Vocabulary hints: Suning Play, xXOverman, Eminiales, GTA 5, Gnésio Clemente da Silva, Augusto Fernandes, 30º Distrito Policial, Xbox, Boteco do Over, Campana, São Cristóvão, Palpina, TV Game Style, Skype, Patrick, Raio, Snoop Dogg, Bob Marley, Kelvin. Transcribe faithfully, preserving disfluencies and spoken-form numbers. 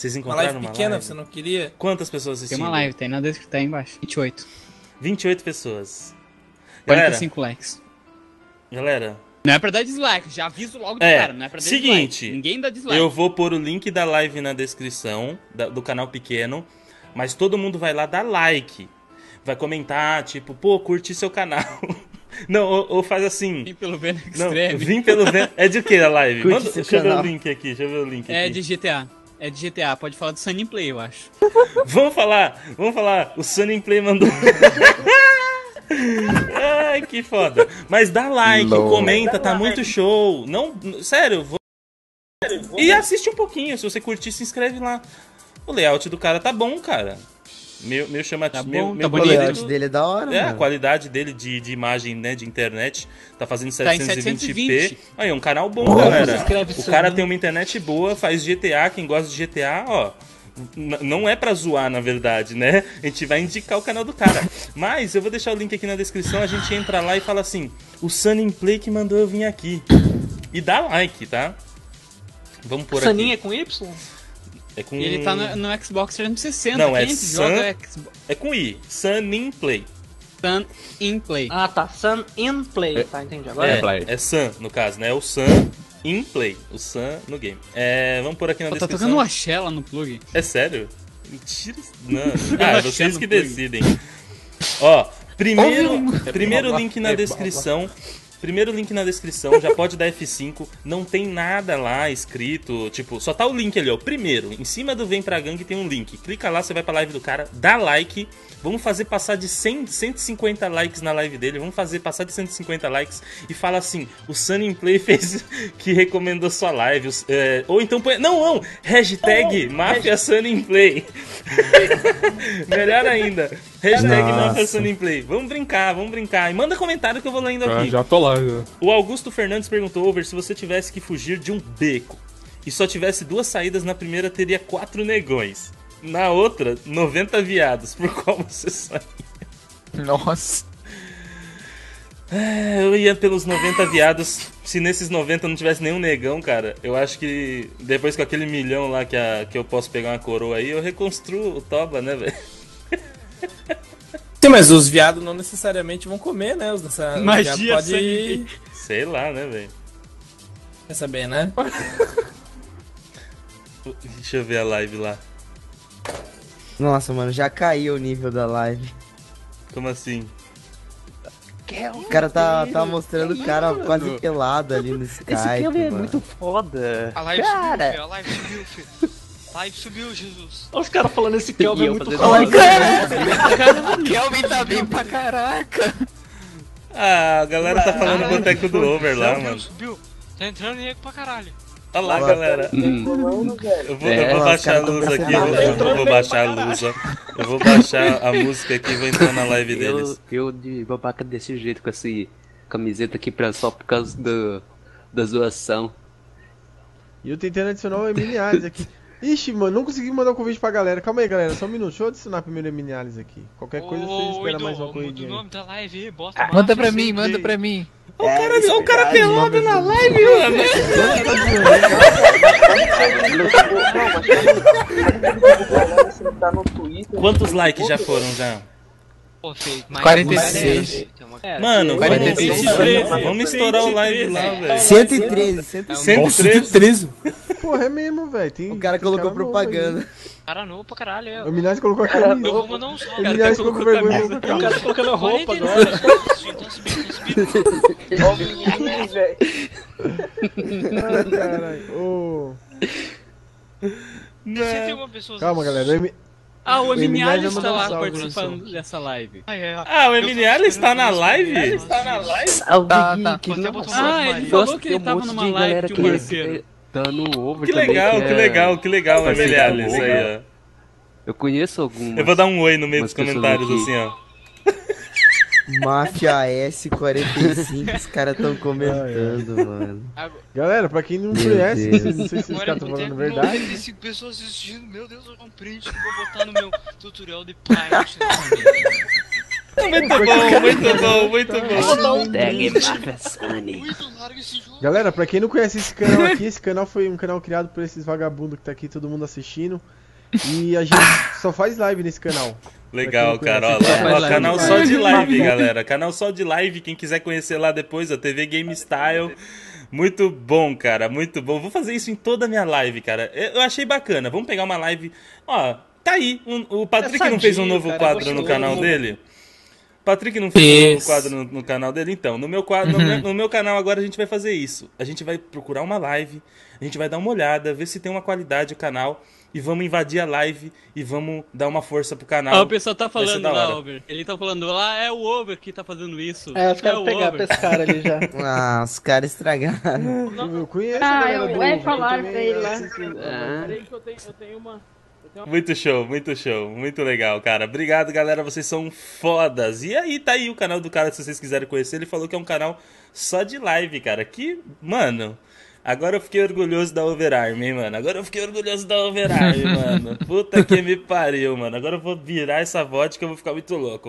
Vocês encontraram uma live pequena, uma live? Você não queria? Quantas pessoas assistiram? Tem uma live, tem na descrição, tá aí embaixo. vinte e oito. vinte e oito pessoas. quarenta e cinco galera, likes. Galera... Não é pra dar dislike, já aviso logo de é, cara, não é pra dar seguinte, dislike. Ninguém dá dislike. Eu vou pôr o link da live na descrição, da, do canal pequeno, mas todo mundo vai lá dar like. Vai comentar, tipo, pô, curti seu canal. Não, ou, ou faz assim... Vim pelo Venom Extreme. Vim pelo Venom... É de que a live? Manda, deixa canal. eu ver o link aqui, deixa eu ver o link é aqui. É de G T A. É de G T A, pode falar do Suning Play, eu acho. Vamos falar, vamos falar. O Suning Play mandou... Ai, que foda. Mas dá like, Low. comenta, dá tá like. Muito show. Não, sério, vou... sério, vou... E assiste um pouquinho, se você curtir, se inscreve lá. O layout do cara tá bom, cara. Meu, meu chamativo... Tá meu, tá meu o layout dele é da hora, É, mano. A qualidade dele de, de imagem, né, de internet. Tá fazendo setecentos e vinte p. Aí, é um canal bom, oh, galera. O cara mim. tem uma internet boa, faz G T A, quem gosta de G T A, ó... Não é pra zoar, na verdade, né? A gente vai indicar o canal do cara. Mas eu vou deixar o link aqui na descrição. A gente entra lá e fala assim: o Suning Play que mandou eu vir aqui. E dá like, tá? Vamos por aqui. Suning é com Y? É com... Ele tá no, no Xbox trezentos e sessenta. Não, é, Sun... é, Xbox... é com I. Suning Play. Suning Play. Ah, tá. Suning Play. É. Tá, entendi. Agora é, é, é Sun, no caso, né? É o Sun. In play, o Sun no game. É, vamos por aqui na oh, descrição. Tá tocando uma Xela no plug. É sério? Mentira. Não. Ah, vocês que decidem. Ó, primeiro, primeiro link na descrição. Primeiro link na descrição, já pode dar F cinco. Não tem nada lá escrito. Tipo, só tá o link ali, ó. Primeiro, em cima do Vem Pra Gangue tem um link. Clica lá, você vai pra live do cara, dá like. Vamos fazer passar de cem, cento e cinquenta likes na live dele. Vamos fazer passar de cento e cinquenta likes e fala assim: o Suning Play fez que recomendou sua live. É, ou então põe. Não, não! Hashtag oh, Máfia Suning Play. Melhor ainda. Hashtag Máfia Suning Play. Vamos brincar, vamos brincar. E manda comentário que eu vou lendo aqui. Ah, já tô lá. O Augusto Fernandes perguntou: Over, se você tivesse que fugir de um beco e só tivesse duas saídas, na primeira teria quatro negões, na outra, noventa viados, por qual você sairia? Nossa. É, eu ia pelos noventa viados. Se nesses noventa não tivesse nenhum negão, cara, eu acho que depois com aquele milhão lá que, a, que eu posso pegar uma coroa aí, eu reconstruo o Toba, né, velho? Sim, mas os viados não necessariamente vão comer, né? Os Magia pode ir... Sei lá, né, velho? Quer saber, né? Deixa eu ver a live lá. Nossa, mano, já caiu o nível da live. Como assim? O cara tá, tá mostrando o cara quase pelado ali no Skype. Esse Kelvin é muito foda. A live cara. subiu, filho. A live subiu, filho. Live subiu, Jesus. Olha os caras falando, esse Kelvin é muito foda. Caralho, Kelvin tá bem pra caraca. Ah, a galera tá falando do boteco do Over lá, mano. Subiu, tá entrando nego pra caralho. Olha lá, galera. Eu vou baixar a luz aqui, eu vou baixar a luz, ó. Eu vou baixar a música aqui e vou entrar na live deles. Eu de babaca desse jeito com essa camiseta aqui só por causa da zoação. E eu tentando adicionar o M N L aqui. Ixi, mano, não consegui mandar o um convite pra galera. Calma aí, galera, só um minuto. Deixa eu adicionar primeiro o Miniales aqui. Qualquer coisa, você espera mais uma corridinha. O nome da live, bosta. Ah, manda pra mim, manda pra mim. Olha é, o cara, é o cara pelado na live, mano. Quantos likes já foram, já? quarenta e seis. Mano, quarenta e seis. Vamos, vamos estourar o live lá, velho. cento e treze. Porra, é mesmo, velho. O cara colocou propaganda. Cara novo pra caralho. O Minaz colocou a camisa. Eu vou mandar um salve. O Minaz colocou vergonha. O cara tá colocando a roupa agora. Ó o Minaz, velho. Ai, caralho. Calma, galera. Ah, o M N L está lá participando dessa live. Ah, o M N L está na live? Ele está na live? Tá, tá. Ah, ele falou que ele tava numa live de um parceiro. Que legal, que legal, que legal, M N L, isso aí, ó. Eu conheço alguns. Eu vou dar um oi no meio dos comentários, assim, ó. Máfia S quarenta e cinco, os caras tão comentando, mano. Galera, pra quem não conhece, não sei se os caras tão falando a verdade. quarenta e cinco pessoas assistindo, meu Deus, eu vou um print que eu vou botar no meu tutorial de Python. Muito bom, muito bom, muito bom. Galera, pra quem não conhece esse canal aqui, esse canal foi um canal criado por esses vagabundos que tá aqui, todo mundo assistindo. E a gente só faz live nesse canal. Legal, cara. Ó, ó, canal só de live, galera. Canal só de live. Quem quiser conhecer lá depois, a T V Game Style. Muito bom, cara. Muito bom. Vou fazer isso em toda a minha live, cara. Eu achei bacana. Vamos pegar uma live. Ó, tá aí. Um, o Patrick é sadio, não fez um novo cara, quadro no canal novo. dele? Patrick não fez isso. um novo quadro no, no canal dele? Então, no meu, quadro, uhum. no, meu, no meu canal agora a gente vai fazer isso. A gente vai procurar uma live. A gente vai dar uma olhada, ver se tem uma qualidade o canal. E vamos invadir a live e vamos dar uma força pro canal. Ah, o pessoal tá falando lá, Over. Ele tá falando lá, é o Over que tá fazendo isso. É, os caras é pegaram pra esse cara ali já. Ah, os caras estragaram. Eu conheço ah, a eu do Over. Falar pra ele lá. Peraí que eu tenho, eu tenho uma... Muito show, muito show, muito legal, cara. Obrigado, galera, vocês são fodas. E aí, tá aí o canal do cara, se vocês quiserem conhecer. Ele falou que é um canal só de live, cara. Que, mano... Agora eu fiquei orgulhoso da Overarm, hein, mano? Agora eu fiquei orgulhoso da Overarm, mano. Puta que me pariu, mano. Agora eu vou virar essa vodka que eu vou ficar muito louco, velho.